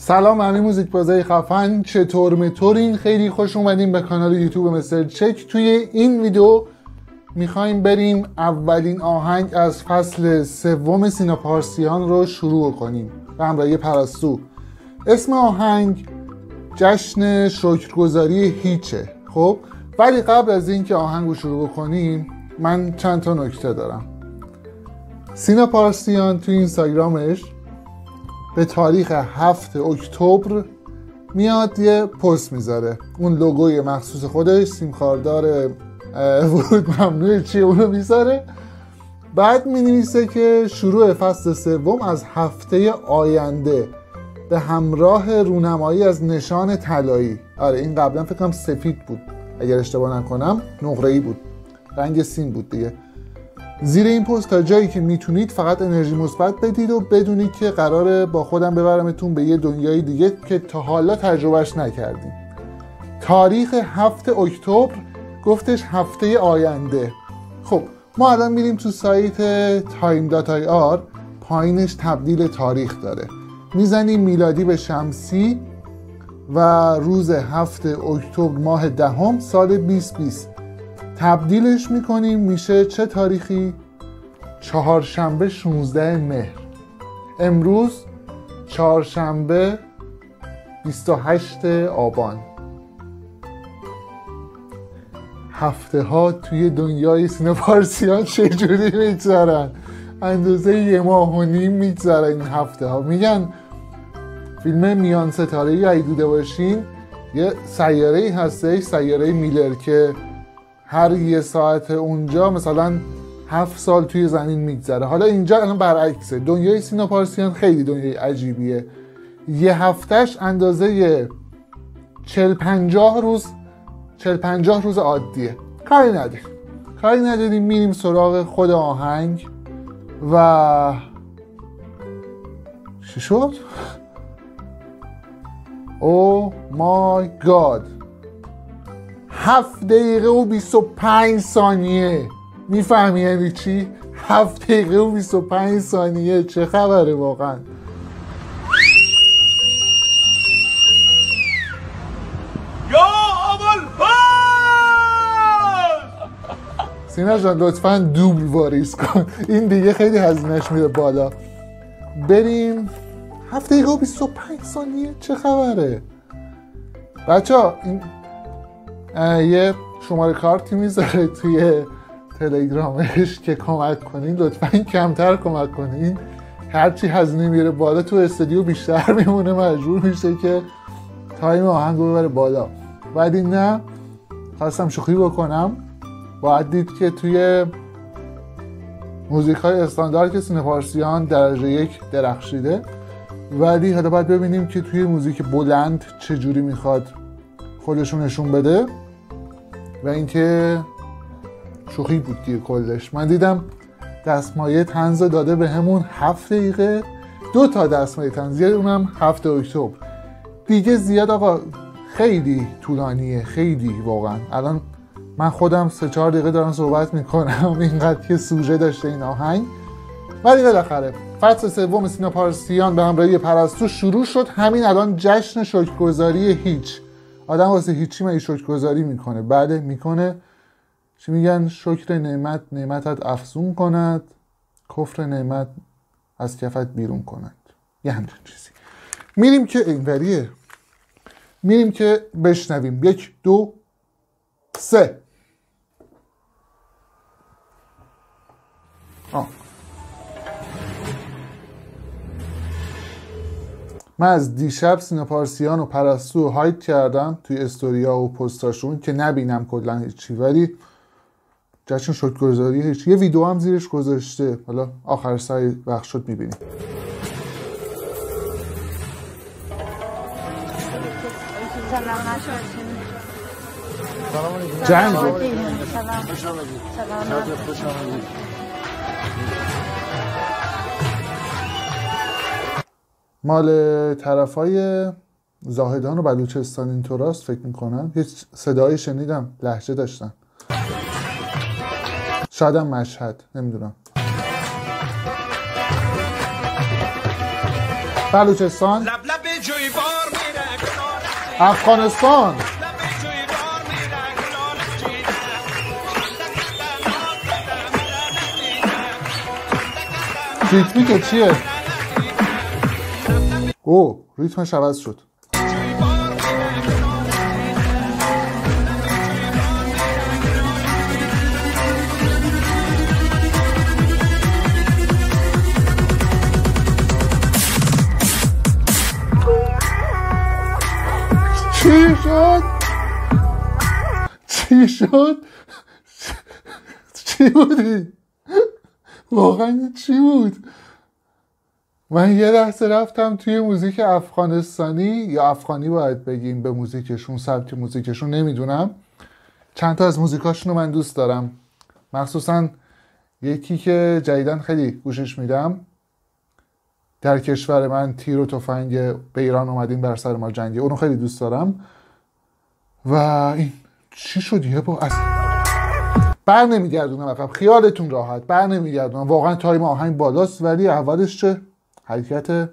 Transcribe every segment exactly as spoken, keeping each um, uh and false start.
سلام همه موزیک بازای خفن، چطور متورین؟ خیلی خوش اومدین به کانال یوتیوب مستر چک. توی این ویدیو میخوایم بریم اولین آهنگ از فصل سوم سینا پارسیان رو شروع کنیم به همراهی پرستو. اسم آهنگ جشن شکرگزاری هیچه. خب ولی قبل از اینکه آهنگ رو شروع کنیم من چند تا نکته دارم. سینا پارسیان توی اینستاگرامش به تاریخ هفتم اکتبر میاد یه پست میذاره، اون لوگوی مخصوص خودش، سیمخاردار ورود ممنوعه چیه، اونو میذاره. بعد مینویسه که شروع فصل سوم از هفته آینده به همراه رونمایی از نشان طلایی. آره این قبلا فکر کنم سفید بود، اگر اشتباه نکنم نقره‌ای بود، رنگ سیم بود دیگه. زیر این پست تا جایی که میتونید فقط انرژی مثبت بدید و بدونید که قراره با خودم ببرمتون به یه دنیای دیگه که تا حالا تجربهش نکردید. تاریخ هفتم اکتبر گفتش هفته آینده. خب ما الان میریم تو سایت تایم دات آی آر، پایینش تبدیل تاریخ داره، میزنیم میلادی به شمسی و روز هفتم اکتبر ماه دهم سال بیست بیست تبدیلش میکنیم، میشه چه تاریخی؟ چهارشنبه شانزدهم مهر. امروز چهارشنبه بیست و هشتم آبان. هفته ها توی دنیای سینا پارسیان چجوری میگذرن؟ اندازه یه ماه و نیم میگذرن این هفته ها. میگن فیلم میان ستاره ای اگه دیده باشین، یه سیاره ای هستش، سیاره میلر، که هر یه ساعت اونجا مثلا هفت سال توی زمین میگذره. حالا اینجا الان برعکسه، دنیای سینا پارسیان خیلی دنیای عجیبیه، یه هفتهش اندازه چل پنجاه روز چل پنجاه روز عادیه. کاری نداریم کاری نداریم میریم سراغ خود آهنگ و چی شد؟ او مای گاد، هفت دقیقه و بیست و پنج ثانیه. میفهمی یعنی چی؟ هفت دقیقه و بیست و پنج ثانیه. چه خبره واقعا؟ یا ابوالفضل سینا جان لطفا دوبل واریز کن، این دیگه خیلی هزینه‌اش میره بالا. بریم. هفت دقیقه و بیست و پنج ثانیه، چه خبره بچه ها؟ این یه شماره کارتی میذاره توی تلگرامش که کمک کنین، لطفا کمتر کمک کنین، هرچی هزینه میره بالا تو استودیو بیشتر میمونه، مجبور میشه که تایم آهنگ رو ببره بالا. ولی نه، خواستم شوخی بکنم. باید دید که توی موزیک های استاندارد که سینا پارسیان درجه یک درخشیده، ولی حالا باید ببینیم که توی موزیک بلند چجوری میخواد خودشون نشون بده. و اینکه شوخی بود دیگه کلش. من دیدم دستمایه طنز داده به همون هفت دقیقه، دو تا دستمایه طنز، اونم هفتم اکتبر. دیگه زیاد آقا، خیلی طولانیه، خیلی واقعا. الان من خودم سه چهار دقیقه دارم صحبت میکنم اینقدر که سوژه داشته این آهنگ. ولی بالاخره فصل سوم سینا پارسیان به همراهی پرستو شروع شد. همین الان جشن شکرگزاری هیچ. آدم واسه هیچی من شکرگزاری میکنه، بعد میکنه چی میگن؟ شکر نعمت نعمتت افزون کند، کفر نعمت از کفت بیرون کند، یه همچین چیزی. میریم که اینوریه، میریم که بشنویم. یک دو سه. آه. من از دیشب سینا پارسیان و پرستو رو هاید کردم توی استوریا و پستاشون که نبینم کلا هیچی، ولی جشن شکرگزاری هیچی یه ویدیو هم زیرش گذاشته، حالا آخر سر بخش شد میبینیم. سلام علیکم. مال طرفای زاهدان و بلوچستان این توراست فکر میکنم. یه صدایی شنیدم، لهجه داشتن، شایدم مشهد، نمیدونم. بلوچستان. لب لب افغانستان. ریتمی که چیه؟ او ریتمش عوض شد. چی شد؟ چی شد؟ چی بودی؟ واقعا چی بود؟ من یه لحظه رفتم توی موزیک افغانستانی یا افغانی باید بگیم به موزیکشون، سبک موزیکشون، نمیدونم. چند تا از موزیکاشون رو من دوست دارم، مخصوصا یکی که جدیدن خیلی گوشش میدم. در کشور من تیر و تفنگ به ایران اومدیم بر سر ما جنگی، اونو خیلی دوست دارم. و این چی شد یه با اصلا بر نمیگردونم عقب، خیالتون راحت، بر نمیگردونم. واقعا تایم آهنگ بالاست ولی اولش چه حرکت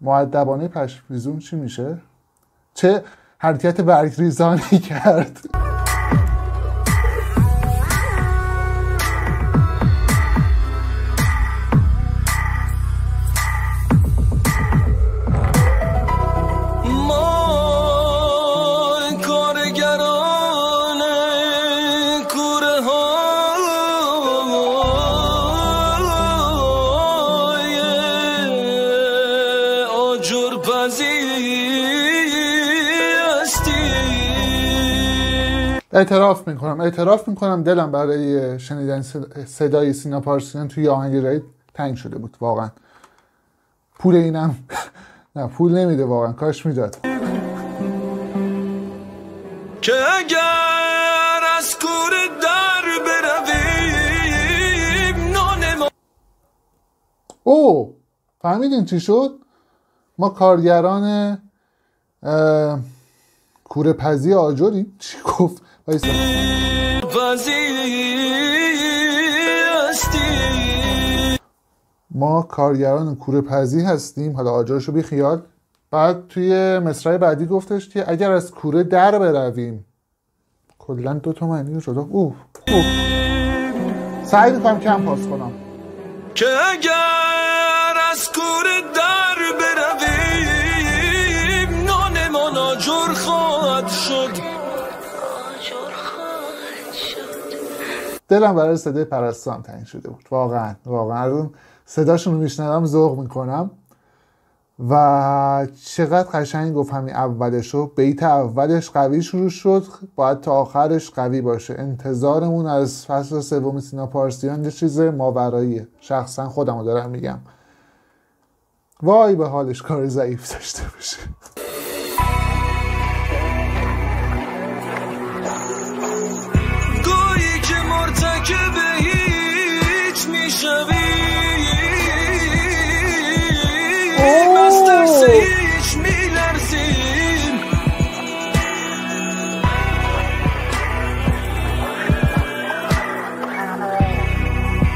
مؤدبانه پشویزون چی میشه؟ چه حرکت برگریزانی کرد. اعتراف میکنم اعتراف میکنم دلم برای شنیدن صدای سینا پارسیان توی آهنگ رید تنگ شده بود واقعا. پول اینم نه، پول نمیده واقعا، کاش میداد. که اگر از کور در برویم نانما. او فهمیدین چی شد؟ ما کارگران کوره پزی آجریم. چی گفت؟ ما کارگران کوره پزی هستیم، حالا آجرشو بی خیال. بعد توی مصرع بعدی گفتش که اگر از کوره در برویم، کلا دو تا معنی شد. اوه اوه سعی میکنم کم پاس کنم. که اگر از کوره در برویم نانمان آجر خواهد شد. دلم برای صدای پرستو هم تنگ شده بود واقعا واقعا. صداشون رو میشنوم ذوق میکنم. و چقدر قشنگ گفت همین اولشو، بیت اولش قوی شروع شد، باید تا آخرش قوی باشه. انتظارمون از فصل سوم سینا پارسیان یه چیز ماوراییه، شخصا خودمو دارم میگم. وای به حالش کار ضعیف داشته باشه. که به هیچ میشویم، از ترس هیچ میلرزیم.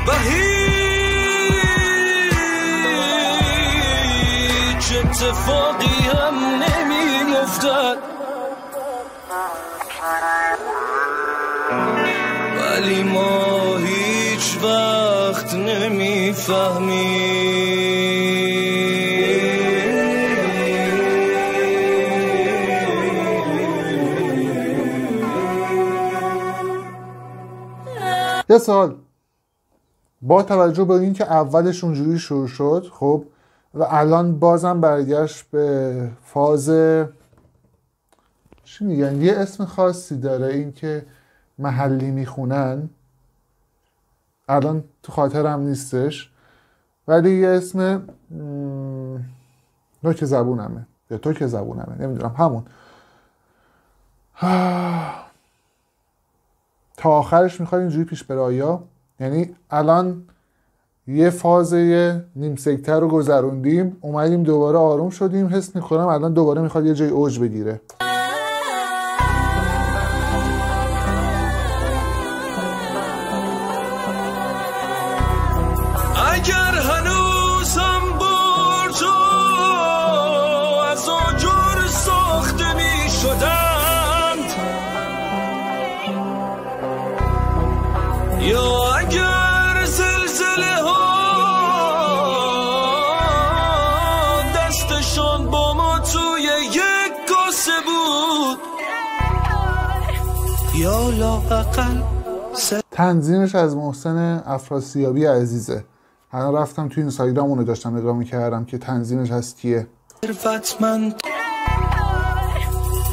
به هیچ اتفاقی هم نمی‌افتد ولی ما هیچ وقت نمیفهمیم. یه سال با توجه به اینکه اولش اونجوری شروع شد خب و الان بازم برگشت به فاز چی میگن، یه اسم خاصی داره این که محلی میخونن، الان تو خاطرم نیستش ولی یه اسم نوک م... زبونمه یا تو که زبونمه نمیدونم، همون آه... تا آخرش میخواد اینجوری پیش بره. آیا یعنی الان یه فازه نیم سکتر رو گذروندیم، اومدیم دوباره آروم شدیم، حس میکنم الان دوباره میخواد یه جای اوج بگیره. اگر هنوزم بر تو چون با ما توی یک کاسه بود. یا لا فقل تنظیمش از محسن افراسیابی عزیزه. الان رفتم توی اینستاگرام اونو داشتم نگاه میکردم که تنظیمش از کیه.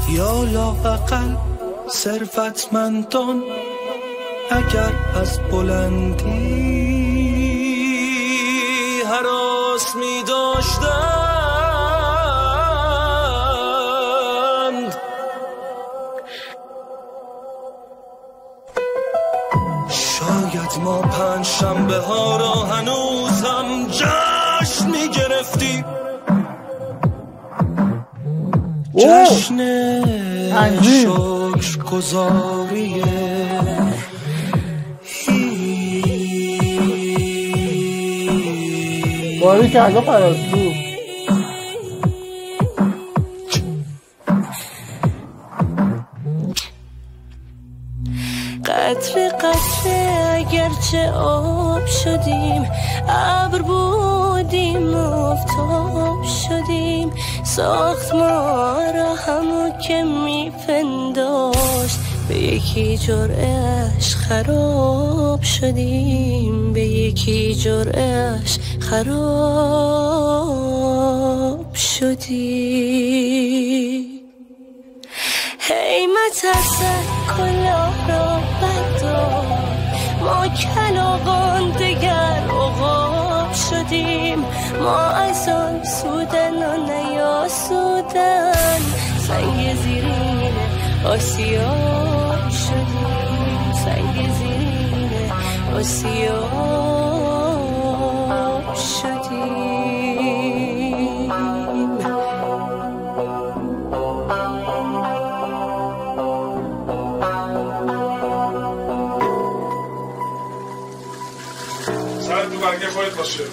یا لا فقل ثروتمندان اگر از بلندی هراس می داشتند شاید ما پنج شنبه ها را هنوز هم جشن می گرفتیم. جشن شکرگزاری باری که آقا پرستو قطره قطره اگرچه آب شدیم، ابر بودیم آفتاب شدیم، ساخت ما را همو که میپنداشت، به یکی جرعه‌اش خراب شدیم، به یکی جرعه‌اش خراب شدیم. هی مترسد کلاه را بردار، ما کلاغان دگر عقاب شدیم، ما از آن سودن و نیاسودن، سنگ زیرین آسیاب شدیم، سنگ زیرین آسیاب شدیم. سر تو برگه خواهید باشه.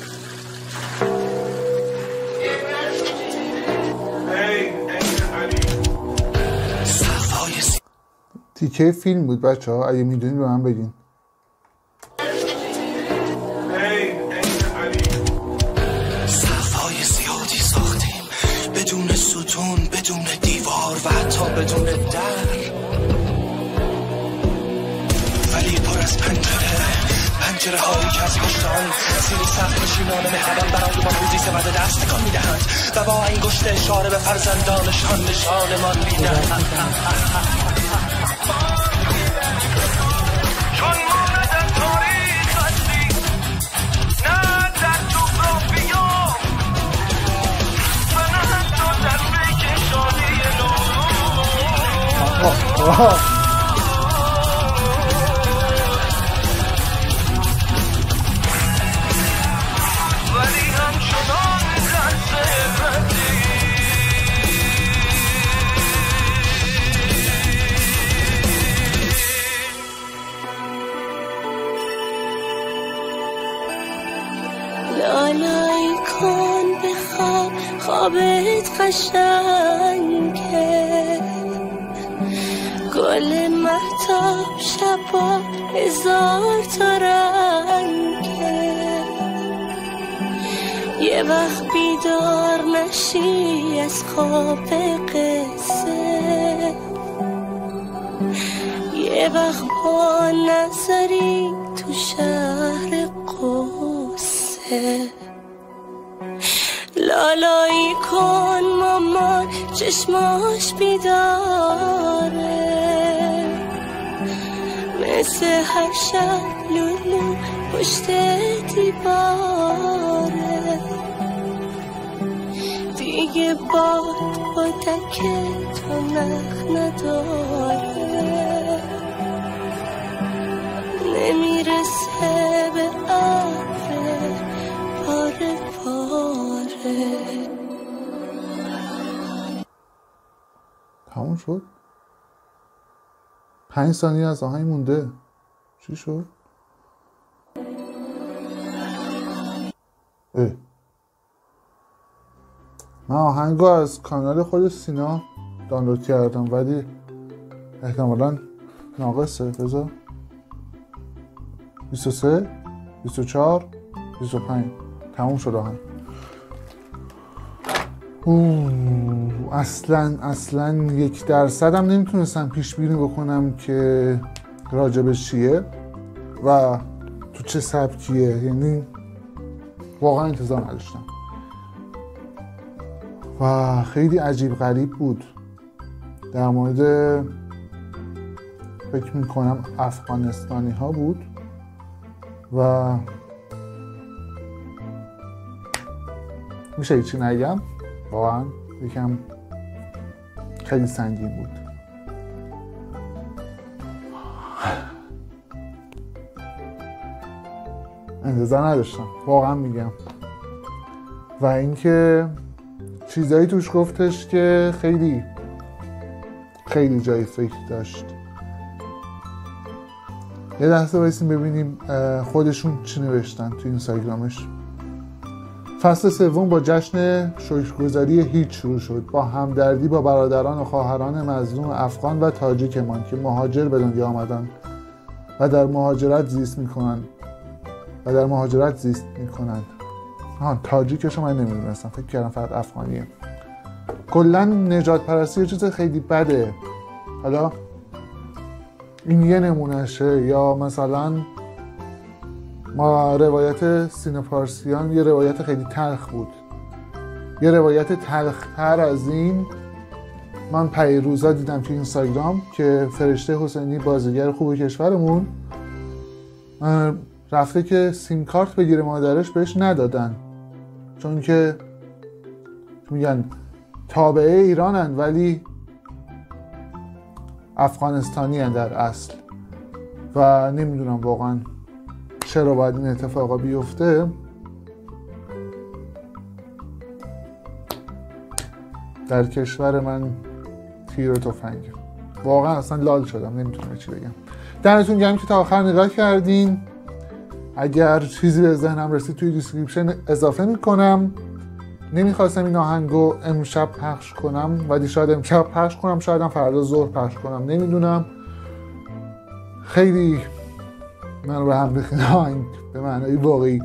تیکه فیلم بود بچه ها، اگه میدونید به من بگین. صفای زیادی ساختیم بدون ستون، بدون دیوار و حتی بدون در، ولی پر از پنجره، پنجره هایی که از پشت آن سیلی سخت نشینان مهربان برای ما روزی سبد دست تکان میدهند و با انگشت اشاره به فرزندانشان نشانمان میدهند. چون ما نه در تاریخ هستیم، نه در جغرافیا، و نه حتی در فکر شادی نوروز. خوابت قشنگه گل مهتاب، شبا هزار تا رنگه، یه وقت بیدار نشی از خواب قصه، یه وقت با نظری تو شهر قصه. لالایی کن مامان چشماش بیداره، مثل هر شب لولو پشت دیواره، دیگه باد با تکه تو نخ نداره، نمیرسه به عبره پاره پاره. تموم شد؟ پنج ثانیه از آهنگ مونده. چی شد؟ اه. من آهنگو از کانال خود سینا دانلود کردم ولی احتمالا ناقصه. بذار بیست و سه بیست و چهار بیست و پنج تموم شد آهنگ. اوه اصلا اصلا یک درصد هم نمیتونستم پیش بینی بکنم که راجبش چیه و تو چه سبکیه، یعنی واقعا انتظار نداشتم و خیلی عجیب غریب بود. در مورد فکر میکنم افغانستانی ها بود و میشه هیچی نگم، واقعا یکم خیلی سنگین بود. انتظار نداشتم واقعا میگم. و اینکه چیزایی توش گفتش که خیلی خیلی جای فکر داشت. یه لحظه بایستیم ببینیم خودشون چی نوشتن تو اینستاگرامش. فصل سوم با جشن شکرگزاری هیچ شروع شد، با همدردی با برادران و خواهران مظلوم افغان و تاجیکمان که مهاجر به دنیا آمدند و در مهاجرت زیست میکنند و در مهاجرت زیست میکنند. ها تاجیکش من نمیدونستم، فکر کردم فقط افغانیه. کلا نجات پرستی یه چیز خیلی بده. حالا این یه نمونهشه، یا مثلا ما روایت سینا پارسیان یه روایت خیلی تلخ بود. یه روایت تلختر از این من پیروزا دیدم تو اینستاگرام که فرشته حسینی بازیگر خوب کشورمون رفته که سیم کارت بگیره مادرش بهش ندادن، چون که میگن تابعه ایرانن ولی افغانستانی هن در اصل. و نمیدونم واقعا چرا باید این اتفاقا بیفته. در کشور من تیر و تفنگ، واقعا اصلا لال شدم، نمیتونم چی بگم. دمتون گرم که تا آخر نگاه کردین. اگر چیزی به ذهنم رسید توی دیسکریپشن اضافه میکنم. نمیخواستم این آهنگو امشب پخش کنم ولی شاید امشب پخش کنم، شاید هم فردا ظهر پخش کنم، نمیدونم. خیلی من به هم بخیرم به معنای واقعی.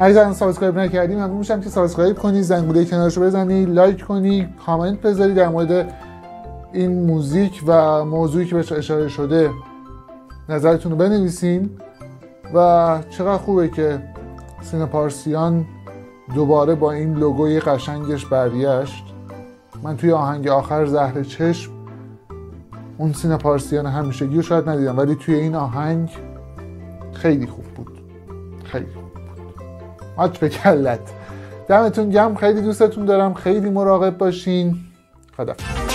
اگر سابسکرایب نکردی ممنون میشم که سابسکرایب کنی، زنگوله کنارشو بزنی، لایک کنی، کامنت بذاری در مورد این موزیک و موضوعی که بهش اشاره شده نظرتون رو بنویسین. و چقدر خوبه که سینا پارسیان دوباره با این لوگوی قشنگش برگشت. من توی آهنگ آخر زهر چشم اون سینا پارسیان همیشگی رو شاید ندیدم ولی توی این آهنگ خیلی خوب بود، خیلی خوب بود. ماچ به کلت. دمتون گرم، خیلی دوستتون دارم، خیلی مراقب باشین. خدا.